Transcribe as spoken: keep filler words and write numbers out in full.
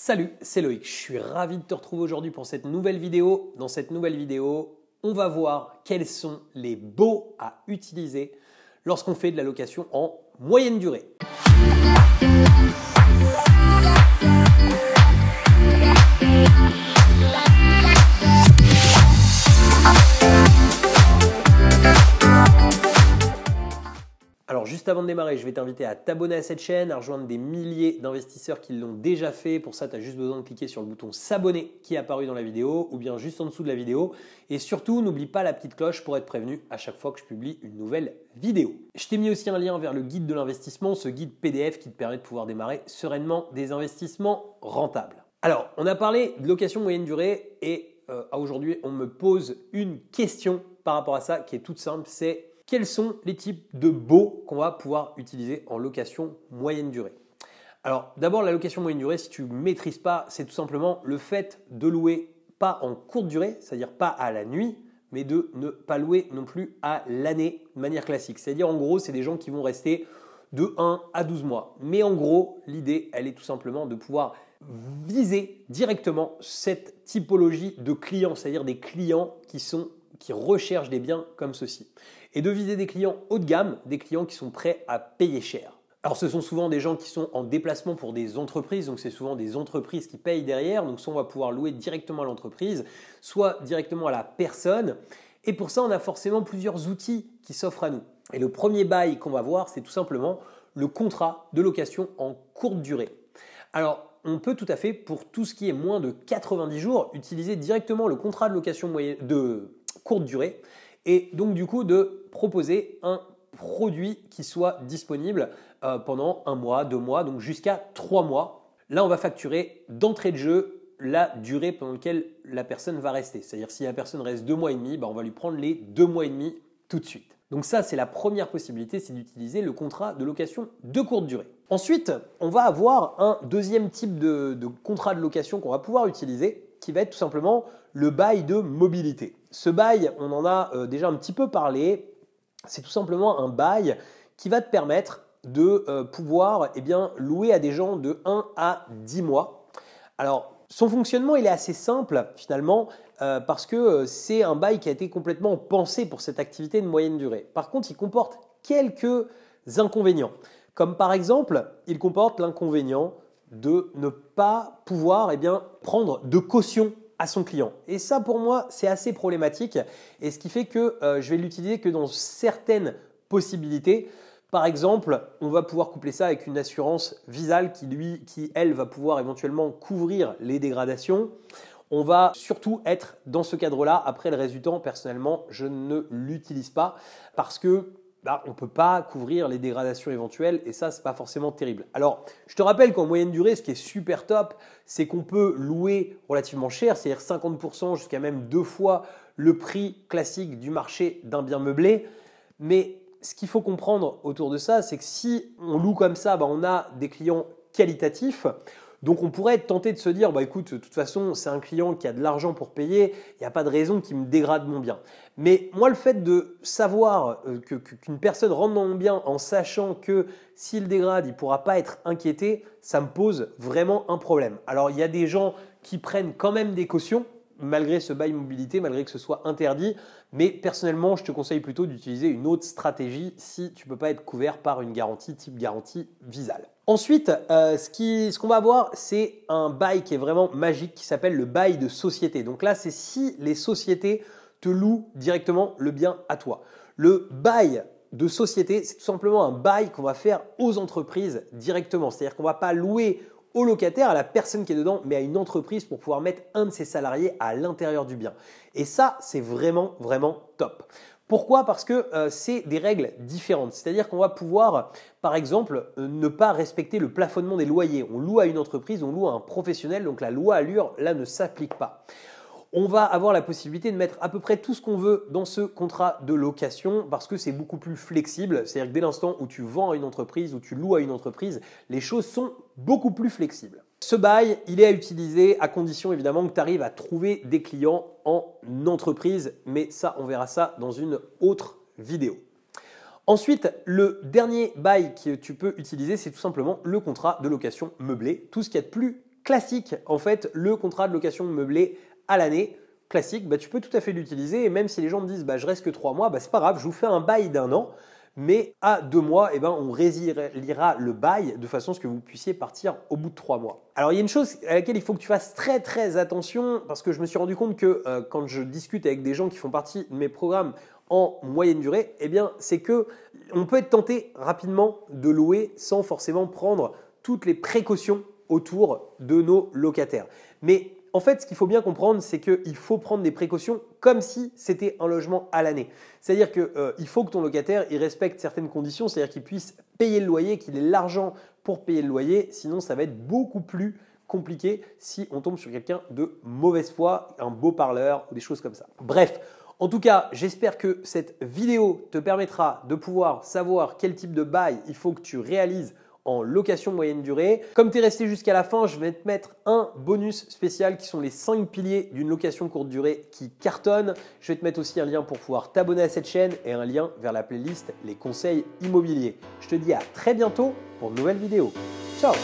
Salut, c'est Loïc. Je suis ravi de te retrouver aujourd'hui pour cette nouvelle vidéo. Dans cette nouvelle vidéo, on va voir quels sont les baux à utiliser lorsqu'on fait de la location en moyenne durée. Alors juste avant de démarrer, je vais t'inviter à t'abonner à cette chaîne, à rejoindre des milliers d'investisseurs qui l'ont déjà fait. Pour ça, tu as juste besoin de cliquer sur le bouton s'abonner qui est apparu dans la vidéo ou bien juste en dessous de la vidéo. Et surtout, n'oublie pas la petite cloche pour être prévenu à chaque fois que je publie une nouvelle vidéo. Je t'ai mis aussi un lien vers le guide de l'investissement, ce guide P D F qui te permet de pouvoir démarrer sereinement des investissements rentables. Alors, on a parlé de location moyenne durée et euh, aujourd'hui, on me pose une question par rapport à ça qui est toute simple, c'est: quels sont les types de baux qu'on va pouvoir utiliser en location moyenne durée? Alors d'abord, la location moyenne durée, si tu ne maîtrises pas, c'est tout simplement le fait de louer pas en courte durée, c'est-à-dire pas à la nuit, mais de ne pas louer non plus à l'année de manière classique. C'est-à-dire en gros, c'est des gens qui vont rester de un à douze mois. Mais en gros, l'idée, elle est tout simplement de pouvoir viser directement cette typologie de clients, c'est-à-dire des clients qui sont qui recherchent des biens comme ceci, et de viser des clients haut de gamme, des clients qui sont prêts à payer cher. Alors ce sont souvent des gens qui sont en déplacement pour des entreprises, donc c'est souvent des entreprises qui payent derrière, donc soit on va pouvoir louer directement à l'entreprise, soit directement à la personne, et pour ça on a forcément plusieurs outils qui s'offrent à nous. Et le premier bail qu'on va voir, c'est tout simplement le contrat de location en courte durée. Alors on peut tout à fait, pour tout ce qui est moins de quatre-vingt-dix jours, utiliser directement le contrat de location moyenne de courte durée et donc du coup de proposer un produit qui soit disponible euh, pendant un mois, deux mois, donc jusqu'à trois mois. Là, on va facturer d'entrée de jeu la durée pendant laquelle la personne va rester. C'est-à-dire si la personne reste deux mois et demi, bah, on va lui prendre les deux mois et demi tout de suite. Donc ça, c'est la première possibilité, c'est d'utiliser le contrat de location de courte durée. Ensuite, on va avoir un deuxième type de, de contrat de location qu'on va pouvoir utiliser, qui va être tout simplement le bail de mobilité. Ce bail, on en a euh, déjà un petit peu parlé, c'est tout simplement un bail qui va te permettre de euh, pouvoir eh bien, louer à des gens de un à dix mois. Alors, son fonctionnement, il est assez simple finalement euh, parce que euh, c'est un bail qui a été complètement pensé pour cette activité de moyenne durée. Par contre, il comporte quelques inconvénients, comme par exemple, il comporte l'inconvénient de ne pas pouvoir eh bien, prendre de caution à son client. Et ça, pour moi, c'est assez problématique. Et ce qui fait que euh, je vais l'utiliser que dans certaines possibilités. Par exemple, on va pouvoir coupler ça avec une assurance Visale qui, lui, qui elle, va pouvoir éventuellement couvrir les dégradations. On va surtout être dans ce cadre-là. Après, le résultat, personnellement, je ne l'utilise pas parce que Bah, on ne peut pas couvrir les dégradations éventuelles et ça, ce n'est pas forcément terrible. Alors, je te rappelle qu'en moyenne durée, ce qui est super top, c'est qu'on peut louer relativement cher, c'est-à-dire cinquante pour cent jusqu'à même deux fois le prix classique du marché d'un bien meublé. Mais ce qu'il faut comprendre autour de ça, c'est que si on loue comme ça, bah, on a des clients qualitatifs. Donc, on pourrait être tenté de se dire, bah, écoute, de toute façon, c'est un client qui a de l'argent pour payer, il n'y a pas de raison qu'il me dégrade mon bien. Mais moi, le fait de savoir que, que, qu'une personne rentre dans mon bien en sachant que s'il dégrade, il ne pourra pas être inquiété, ça me pose vraiment un problème. Alors, il y a des gens qui prennent quand même des cautions, malgré ce bail mobilité, malgré que ce soit interdit. Mais personnellement, je te conseille plutôt d'utiliser une autre stratégie si tu ne peux pas être couvert par une garantie type garantie Visale. Ensuite, euh, ce qui, ce qu'on va voir, c'est un bail qui est vraiment magique qui s'appelle le bail de société. Donc là, c'est si les sociétés te louent directement le bien à toi. Le bail de société, c'est tout simplement un bail qu'on va faire aux entreprises directement. C'est-à-dire qu'on ne va pas louer au locataire, à la personne qui est dedans, mais à une entreprise pour pouvoir mettre un de ses salariés à l'intérieur du bien. Et ça, c'est vraiment, vraiment top. Pourquoi? Parce que euh, c'est des règles différentes. C'est-à-dire qu'on va pouvoir, par exemple, euh, ne pas respecter le plafonnement des loyers. On loue à une entreprise, on loue à un professionnel, donc la loi Alur, là, ne s'applique pas. On va avoir la possibilité de mettre à peu près tout ce qu'on veut dans ce contrat de location parce que c'est beaucoup plus flexible. C'est-à-dire que dès l'instant où tu vends à une entreprise, où tu loues à une entreprise, les choses sont beaucoup plus flexibles. Ce bail, il est à utiliser à condition évidemment que tu arrives à trouver des clients en entreprise, mais ça, on verra ça dans une autre vidéo. Ensuite, le dernier bail que tu peux utiliser, c'est tout simplement le contrat de location meublé, tout ce qu'il y a de plus classique, en fait, le contrat de location meublée à l'année, classique, bah, tu peux tout à fait l'utiliser. Et même si les gens me disent bah, « je reste que trois mois bah, », c'est pas grave, je vous fais un bail d'un an. Mais à deux mois, eh ben, on résiliera le bail de façon à ce que vous puissiez partir au bout de trois mois. Alors, il y a une chose à laquelle il faut que tu fasses très très attention parce que je me suis rendu compte que euh, quand je discute avec des gens qui font partie de mes programmes en moyenne durée, eh bien, c'est que on peut être tenté rapidement de louer sans forcément prendre toutes les précautions autour de nos locataires. Mais en fait, ce qu'il faut bien comprendre, c'est qu'il faut prendre des précautions comme si c'était un logement à l'année. C'est-à-dire qu'il euh, faut que ton locataire il respecte certaines conditions, c'est-à-dire qu'il puisse payer le loyer, qu'il ait l'argent pour payer le loyer, sinon ça va être beaucoup plus compliqué si on tombe sur quelqu'un de mauvaise foi, un beau parleur ou des choses comme ça. Bref, en tout cas, j'espère que cette vidéo te permettra de pouvoir savoir quel type de bail il faut que tu réalises en location moyenne durée. Comme tu es resté jusqu'à la fin, je vais te mettre un bonus spécial qui sont les cinq piliers d'une location courte durée qui cartonne. Je vais te mettre aussi un lien pour pouvoir t'abonner à cette chaîne et un lien vers la playlist Les Conseils Immobiliers. Je te dis à très bientôt pour une nouvelle vidéo. Ciao!